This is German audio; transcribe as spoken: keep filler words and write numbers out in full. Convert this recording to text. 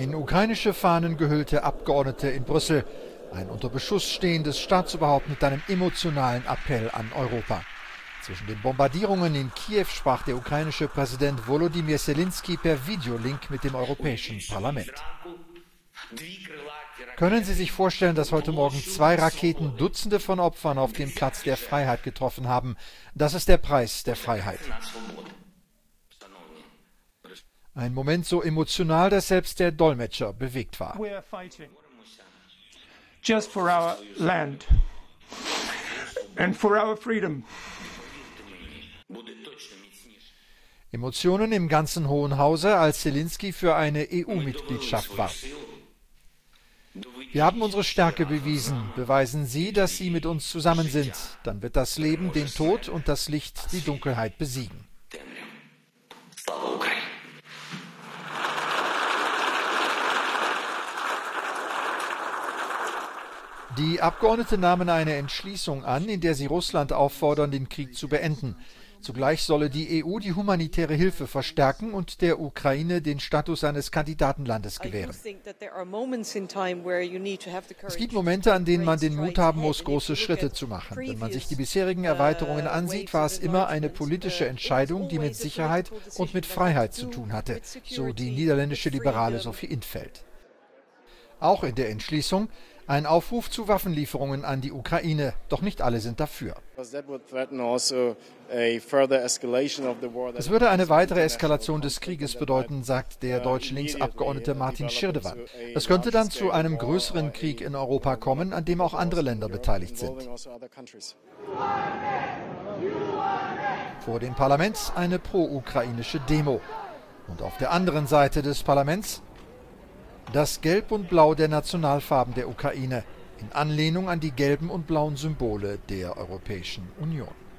in ukrainische Fahnen gehüllte Abgeordnete in Brüssel. Ein unter Beschuss stehendes Staatsoberhaupt mit einem emotionalen Appell an Europa. Zwischen den Bombardierungen in Kiew sprach der ukrainische Präsident Wolodymyr Selenskyj per Videolink mit dem Europäischen Parlament. Können Sie sich vorstellen, dass heute Morgen zwei Raketen Dutzende von Opfern auf dem Platz der Freiheit getroffen haben? Das ist der Preis der Freiheit. Ein Moment so emotional, dass selbst der Dolmetscher bewegt war. Just for our land and for our freedom. Emotionen im ganzen Hohen Hause, als Selenskyj für eine E U-Mitgliedschaft warb. Wir haben unsere Stärke bewiesen. Beweisen Sie, dass Sie mit uns zusammen sind. Dann wird das Leben den Tod und das Licht die Dunkelheit besiegen. Die Abgeordneten nahmen eine Entschließung an, in der sie Russland auffordern, den Krieg zu beenden. Zugleich solle die E U die humanitäre Hilfe verstärken und der Ukraine den Status eines Kandidatenlandes gewähren. Es gibt Momente, an denen man den Mut haben muss, große Schritte zu machen. Wenn man sich die bisherigen Erweiterungen ansieht, war es immer eine politische Entscheidung, die mit Sicherheit und mit Freiheit zu tun hatte, so die niederländische Liberale Sophie Intveld. Auch in der Entschließung ein Aufruf zu Waffenlieferungen an die Ukraine, doch nicht alle sind dafür. Es würde eine weitere Eskalation des Krieges bedeuten, sagt der deutsche Linksabgeordnete Martin Schirdewan. Es könnte dann zu einem größeren Krieg in Europa kommen, an dem auch andere Länder beteiligt sind. Vor dem Parlament eine pro-ukrainische Demo. Und auf der anderen Seite des Parlaments das Gelb und Blau der Nationalfarben der Ukraine in Anlehnung an die gelben und blauen Symbole der Europäischen Union.